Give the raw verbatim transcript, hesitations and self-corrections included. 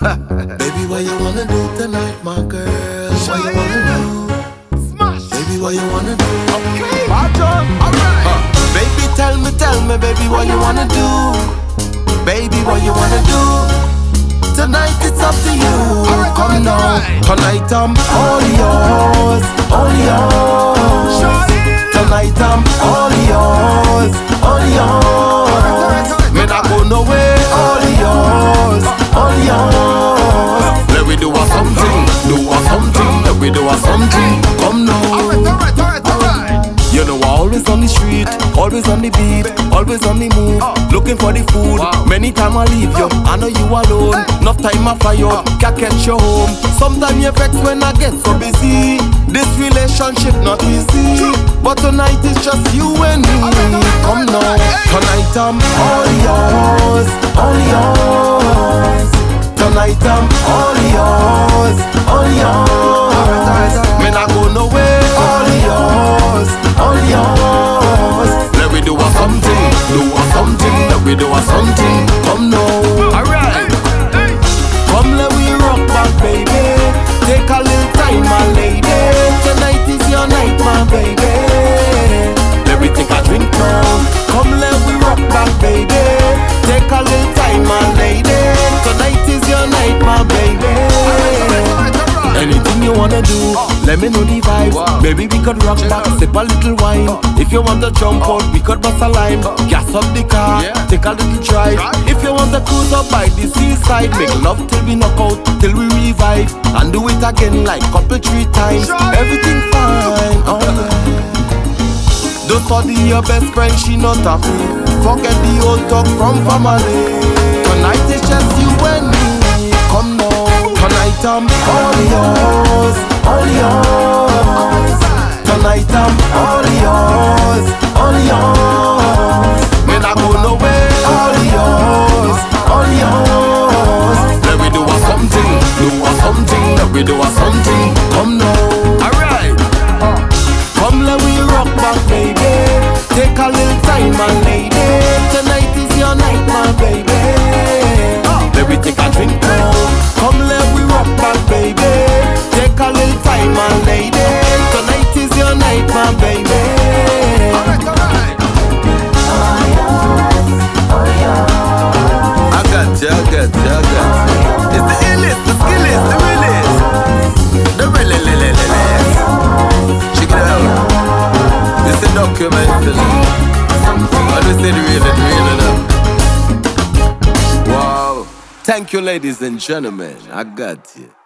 Baby, what you wanna do tonight, my girl? What you wanna do? Smash. Baby, what you wanna do? Okay, my turn. Alright. Uh, baby, tell me, tell me, baby, what you wanna do? Baby, what you wanna do? Tonight it's up to you. Come now, tonight I'm all yours, all yours. Tonight I'm all yours, all yours. Me not go nowhere. All yours, all yours. Let we do a something, do a something, let we do a something. Come now. Alright, alright, alright, alright. You know I'm always on the street, always on the beat, always on the move, looking for the food. Many time I leave you, I know you alone. Enough time I fly up, can't catch you home. Sometimes you vex when I get so busy. This relationship not easy, but tonight it's just you and me. Come now, tonight I'm all yours, all yours. Tonight I'm all yours, all yours. Me not go nowhere. All yours, all yours. Let we do a something, do a something. Let we do a something. Come now, alright. Come let we rock back, baby. Take a little time, my lady. Tonight is your night, my baby. Let me take a drink now. Come let we rock back, baby. Take a little time, my lady. Tonight is your night, my baby. Anything you wanna do, let me know the vibes. Maybe we could rock back, sip a little wine. If you want to jump out, we could bust a line. Gas up the car, take a little drive. If you want to cruise up by the seaside, make love till we knock out, till we revive, and do it again like couple three times. Everything fine, alright. Don't study your best friend, she not happy. Forget the old talk from family. Tonight it's just you and me. Come now, tonight I'm all yours, all yours. Tonight I'm all yours, all yours. Me not go nowhere. All yours, all yours. Let we do a something, do a something. Let we do a something. Come now, alright. Come let we rock back, baby. Take a little time, my lady. Tonight is your night, my baby. Let we take a drink now. Come let we rock back, baby. Take a little time, my lady. Tonight is your night, my baby. Alright, alright. All yours, all yours. I got you, I got you, I got you. It's the illest, the skillest, the realest. The really, really, really. This is documented. I just said real and real enough. Wow. Thank you, ladies and gentlemen. I got you.